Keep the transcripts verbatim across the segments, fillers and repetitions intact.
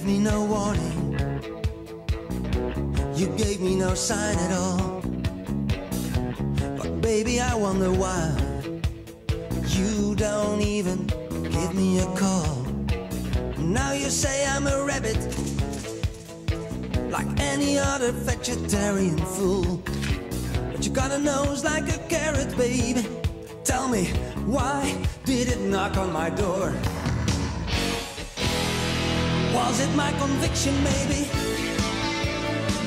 gave me no warning. You gave me no sign at all. But baby, I wonder why you don't even give me a call. Now you say I'm a rabbit, like any other vegetarian fool. But you got a nose like a carrot, baby. Tell me, why did it knock on my door? Was it my conviction, maybe?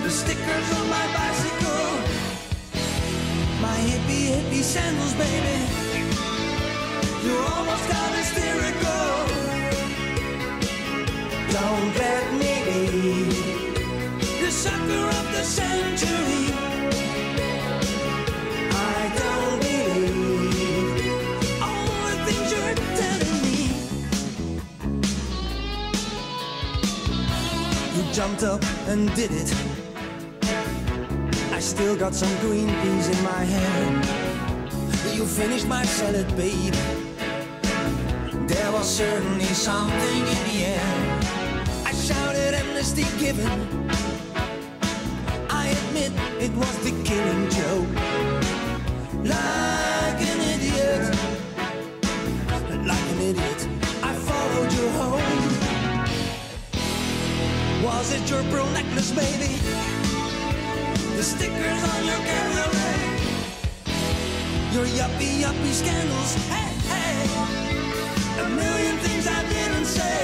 The stickers on my bicycle, my hippie, hippie sandals, baby. You almost got hysterical. Don't let me be the sucker of the century. I don't believe all the things you're telling me. You jumped up and did it. I still got some green peas in my hair. You finished my salad, babe. There was certainly something in the air. I shouted amnesty given. I admit it was the killing joke. Like an idiot, like an idiot, I followed you home. Was it your pearl necklace, baby? The stickers on your cabaret, your yuppie, yuppie scandals, hey, hey, a million things I didn't say.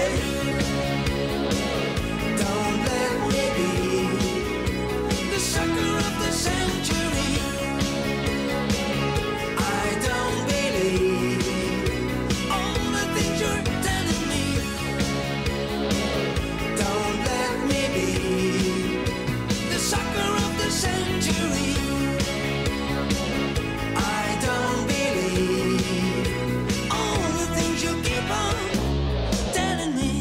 Don't let me be the sucker of the century. I don't believe all the things you're telling me. Don't let me be the sucker of the century. I don't believe all the things you keep on telling me.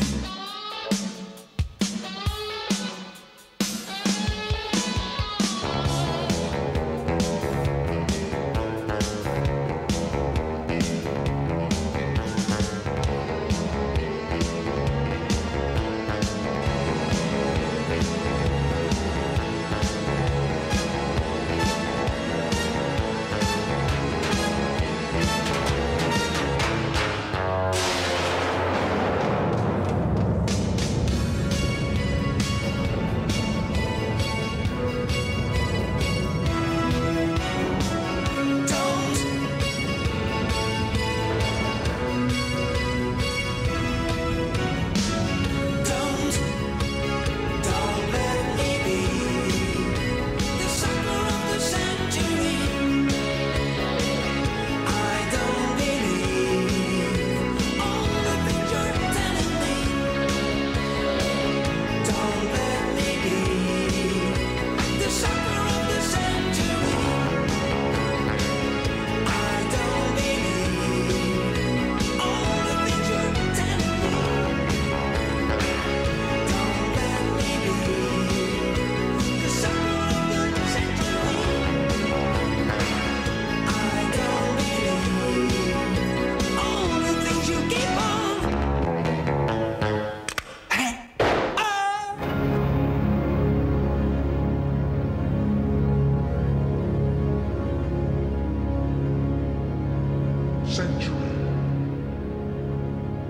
Century,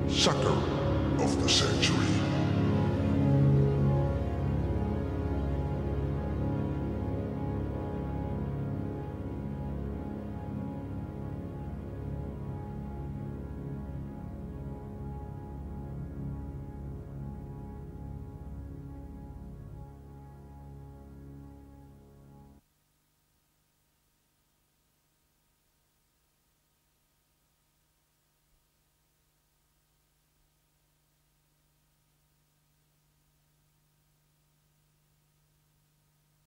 sucker of the century.